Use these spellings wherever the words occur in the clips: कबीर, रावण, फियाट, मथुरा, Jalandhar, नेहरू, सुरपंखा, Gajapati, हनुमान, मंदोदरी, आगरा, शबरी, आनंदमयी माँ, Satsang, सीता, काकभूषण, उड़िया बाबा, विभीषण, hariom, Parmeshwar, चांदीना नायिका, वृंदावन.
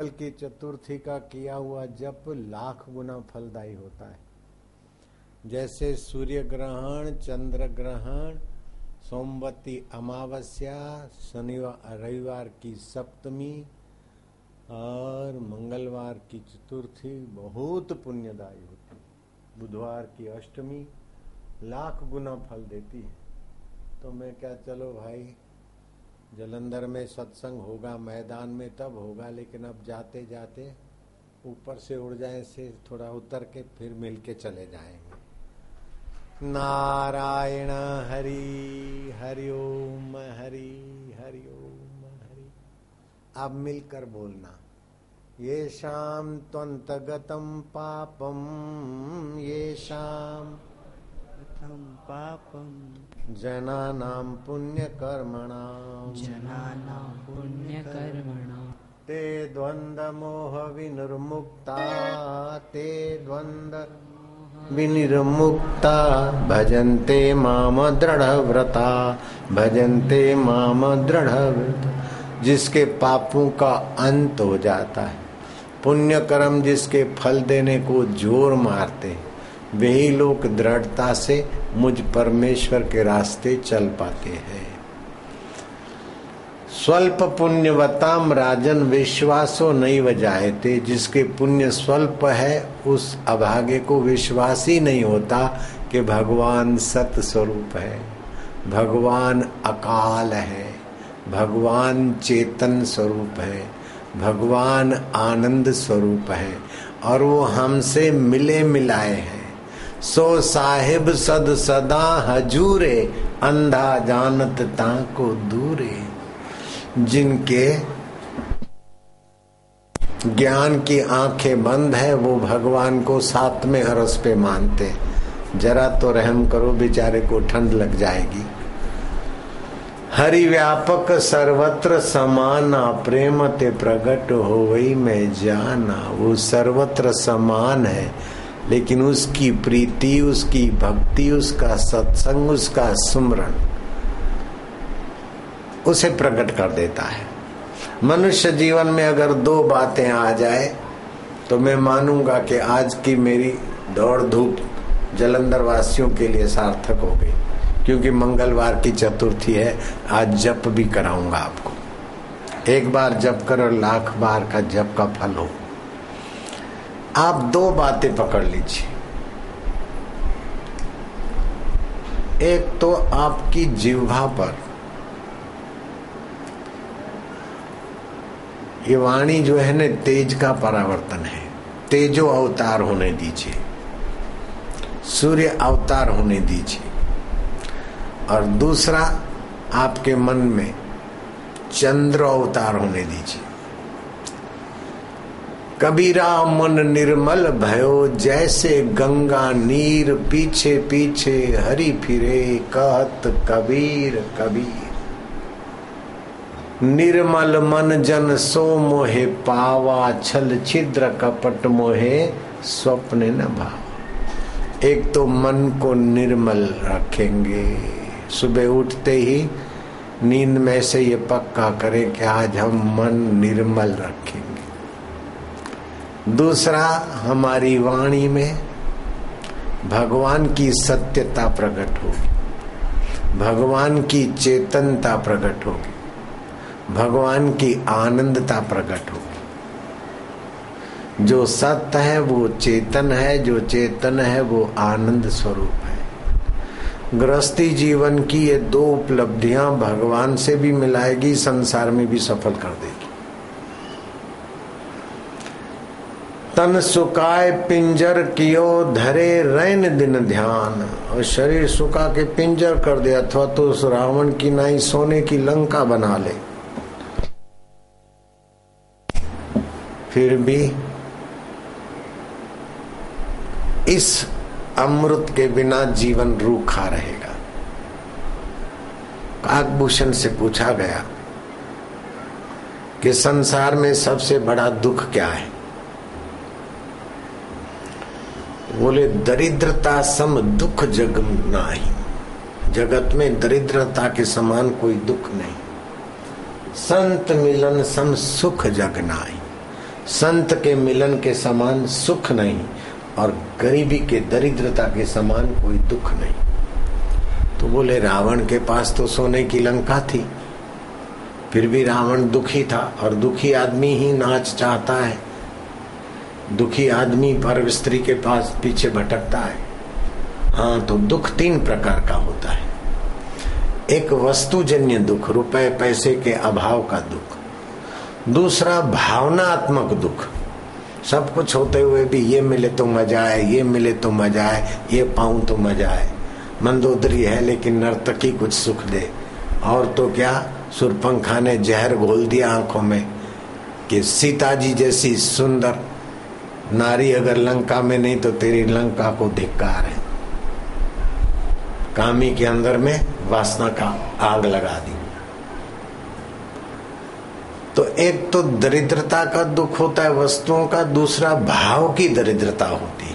मंगल की चतुर्थी का किया हुआ जप लाख गुना फलदायी होता है। जैसे सूर्य ग्रहण, चंद्र ग्रहण, सोमवती अमावस्या, शनिवार रविवार की सप्तमी और मंगलवार की चतुर्थी बहुत पुण्यदायी होती है। बुधवार की अष्टमी लाख गुना फल देती है। तो मैं क्या, चलो भाई जलंधर में सत्संग होगा, मैदान में तब होगा, लेकिन अब जाते जाते ऊपर से उड़ जाए से थोड़ा उतर के फिर मिलके चले जाएंगे। नारायण हरि हरिओम हरि हरिओम हरि। अब मिलकर बोलना, येषां त्वन्तगतं पापं येषां त्वन्तगतं पापं जनानां पुण्यकर्मणां ते द्वन्द्वमोह विनिर्मुक्ता ते द्वन्द्व विनिर्मुक्ता भजन्ते माम दृढ़व्रता भजन्ते माम दृढ़व्रता। जिसके पापों का अंत हो जाता है, पुण्य कर्म जिसके फल देने को जोर मारते, वही लोग दृढ़ता से मुझ परमेश्वर के रास्ते चल पाते हैं। स्वल्प पुण्यवताम राजन विश्वासो नैव जायते। जिसके पुण्य स्वल्प है उस अभागे को विश्वास ही नहीं होता कि भगवान सत स्वरूप है, भगवान अकाल है, भगवान चेतन स्वरूप है, भगवान आनंद स्वरूप है और वो हमसे मिले मिलाए हैं। सो साहिब सद सदा हजूरे अंधा जानत ताको दूरे। जिनके ज्ञान की आंखें बंद है वो भगवान को सातवें अरस पे मानते। जरा तो रहम करो, बेचारे को ठंड लग जाएगी। हरि व्यापक सर्वत्र समाना प्रेम ते प्रगट हो वही मैं जाना। वो सर्वत्र समान है लेकिन उसकी प्रीति, उसकी भक्ति, उसका सत्संग, उसका सुमरण उसे प्रकट कर देता है। मनुष्य जीवन में अगर दो बातें आ जाए तो मैं मानूंगा कि आज की मेरी दौड़ धूप जलंधर वासियों के लिए सार्थक हो गई, क्योंकि मंगलवार की चतुर्थी है। आज जप भी कराऊंगा आपको। एक बार जप करो, लाख बार का जप का फल हो। आप दो बातें पकड़ लीजिए। एक तो आपकी जिह्वा पर ये वाणी जो है न, तेज का परावर्तन है। तेजो अवतार होने दीजिए, सूर्य अवतार होने दीजिए। और दूसरा आपके मन में चंद्र अवतार होने दीजिए। कबीरा मन निर्मल भयो जैसे गंगा नीर, पीछे पीछे हरि फिरे कहत कबीर कबीर। निर्मल मन जन सो मोहे पावा छल छिद्र कपट मोहे स्वप्ने न भावा। एक तो मन को निर्मल रखेंगे। सुबह उठते ही नींद में से ये पक्का करें कि आज हम मन निर्मल रखेंगे। दूसरा, हमारी वाणी में भगवान की सत्यता प्रकट होगी, भगवान की चेतनता प्रकट होगी, भगवान की आनंदता प्रकट होगी। जो सत्य है वो चेतन है, जो चेतन है वो आनंद स्वरूप है। गृहस्थी जीवन की ये दो उपलब्धियां भगवान से भी मिलाएगी, संसार में भी सफल कर देगी। तन सुकाए पिंजर कियो धरे रैन दिन ध्यान। और शरीर सुखा के पिंजर कर दे अथवा तो उस रावण की नाई सोने की लंका बना ले, फिर भी इस अमृत के बिना जीवन रूखा रहेगा। काकभूषण से पूछा गया कि संसार में सबसे बड़ा दुख क्या है? बोले दरिद्रता सम दुख जग नाही। जगत में दरिद्रता के समान कोई दुख नहीं। संत मिलन सम सुख जग नाही। संत के मिलन के समान सुख नहीं और गरीबी के दरिद्रता के समान कोई दुख नहीं। तो बोले रावण के पास तो सोने की लंका थी, फिर भी रावण दुखी था और दुखी आदमी ही नाच चाहता है, दुखी आदमी पर स्त्री के पास पीछे भटकता है। हाँ, तो दुख तीन प्रकार का होता है। एक वस्तुजन्य दुख, रुपए पैसे के अभाव का दुख। दूसरा भावनात्मक दुख, सब कुछ होते हुए भी ये मिले तो मजा आए, ये मिले तो मजा आए, ये पाऊं तो मजा आए। मंदोदरी है लेकिन नर्तकी कुछ सुख दे। और तो क्या, सुरपंखा ने जहर घोल दिया आंखों में कि सीता जी जैसी सुंदर नारी अगर लंका में नहीं तो तेरी लंका को धिक्कार है। कामी के अंदर में वासना का आग लगा दी। तो एक तो दरिद्रता का दुख होता है वस्तुओं का, दूसरा भाव की दरिद्रता होती है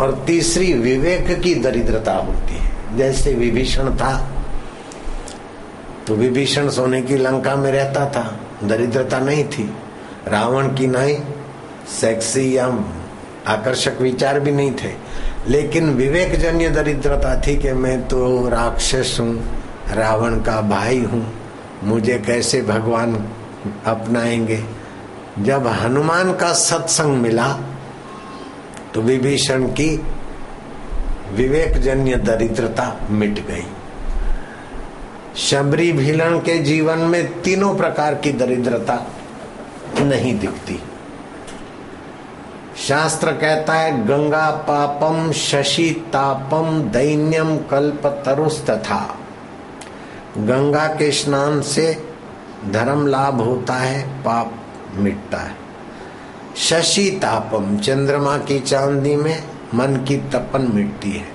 और तीसरी विवेक की दरिद्रता होती है। जैसे विभीषण था तो विभीषण सोने की लंका में रहता था, दरिद्रता नहीं थी। रावण की नहीं सेक्सी या आकर्षक विचार भी नहीं थे, लेकिन विवेकजन्य दरिद्रता थी कि मैं तो राक्षस हूँ, रावण का भाई हूँ, मुझे कैसे भगवान अपनाएंगे। जब हनुमान का सत्संग मिला तो विभीषण की विवेकजन्य दरिद्रता मिट गई। शबरी भीलन के जीवन में तीनों प्रकार की दरिद्रता नहीं दिखती। शास्त्र कहता है गंगा पापम शशि तापम दैन्यम कल्पतरुस्तथा। गंगा के स्नान से धर्म लाभ होता है, पाप मिटता है। शशि तापम, चंद्रमा की चांदी में मन की तपन मिटती है।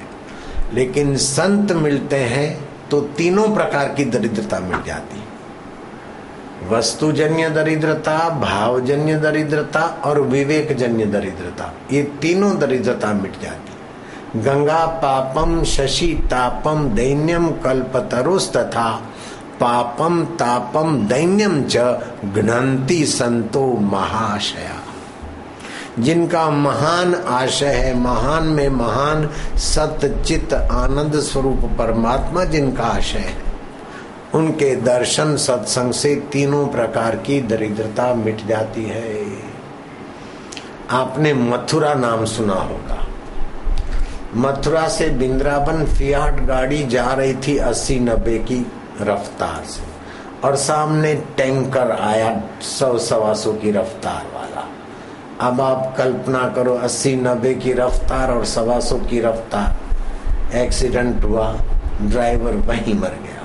लेकिन संत मिलते हैं तो तीनों प्रकार की दरिद्रता मिट जाती है। वस्तुजन्य दरिद्रता, भावजन्य दरिद्रता और विवेकजन्य दरिद्रता, ये तीनों दरिद्रता मिट जाती। गंगा पापम शशि तापम दैन्यम कल्पतरुस्तथा पापम तापम दैन्यम च घ्नन्ति संतो महाशया। जिनका महान आशय है, महान में महान सतचित आनंद स्वरूप परमात्मा जिनका आशय है, उनके दर्शन सत्संग से तीनों प्रकार की दरिद्रता मिट जाती है। आपने मथुरा नाम सुना होगा। मथुरा से बिंद्रावन फियाट गाड़ी जा रही थी 80-90 की रफ्तार से और सामने टैंकर आया 100-125 की रफ्तार वाला। अब आप कल्पना करो 80-90 की रफ्तार और 125 की रफ्तार। एक्सीडेंट हुआ, ड्राइवर वहीं मर गया।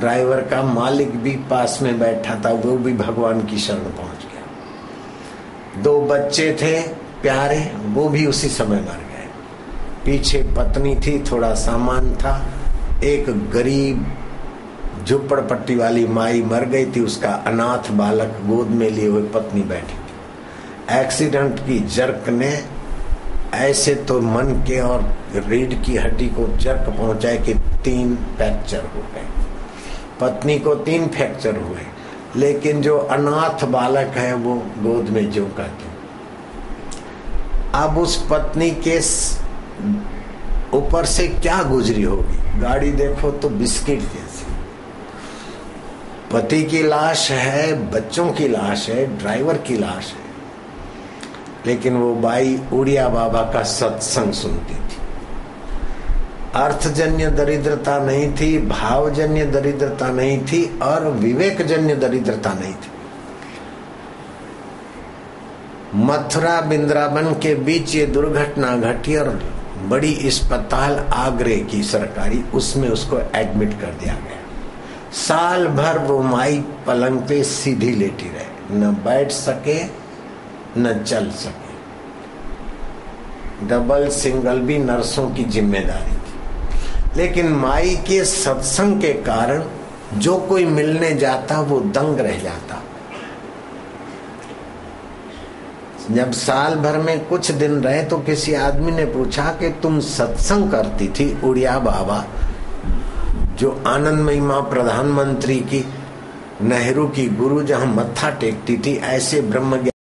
ड्राइवर का मालिक भी पास में बैठा था, वो भी भगवान की शरण पहुंच गया। 2 बच्चे थे प्यारे, वो भी उसी समय मर गए। पीछे पत्नी थी, थोड़ा सामान था। एक गरीब झुपड़पट्टी वाली माई मर गई थी, उसका अनाथ बालक गोद में लिए हुए पत्नी बैठी थी। एक्सीडेंट की जर्क ने ऐसे तो मन के और रीढ़ की हड्डी को जर्क पहुंचाए कि 3 फ्रैक्चर हो गए। पत्नी को 3 फ्रैक्चर हुए, लेकिन जो अनाथ बालक है वो गोद में जो का था। अब उस पत्नी के ऊपर से क्या गुजरी होगी, गाड़ी देखो तो बिस्किट जैसी। पति की लाश है, बच्चों की लाश है, ड्राइवर की लाश है, लेकिन वो बाई उड़िया बाबा का सत्संग सुनती थी। अर्थजन्य दरिद्रता नहीं थी, भावजन्य दरिद्रता नहीं थी और विवेकजन्य दरिद्रता नहीं थी। मथुरा बिंद्रावन के बीच ये दुर्घटना घटी और बड़ी अस्पताल आगरे की सरकारी, उसमें उसको एडमिट कर दिया गया। साल भर वो माई पलंग पे सीधी लेटी रहे, न बैठ सके न चल सके। डबल सिंगल भी नर्सों की जिम्मेदारी। लेकिन माई के सत्संग के कारण जो कोई मिलने जाता वो दंग रह जाता। जब साल भर में कुछ दिन रहे तो किसी आदमी ने पूछा कि तुम सत्संग करती थी उड़िया बाबा, जो आनंदमयी माँ प्रधानमंत्री की नेहरू की गुरु जहां मत्था टेकती थी, ऐसे ब्रह्म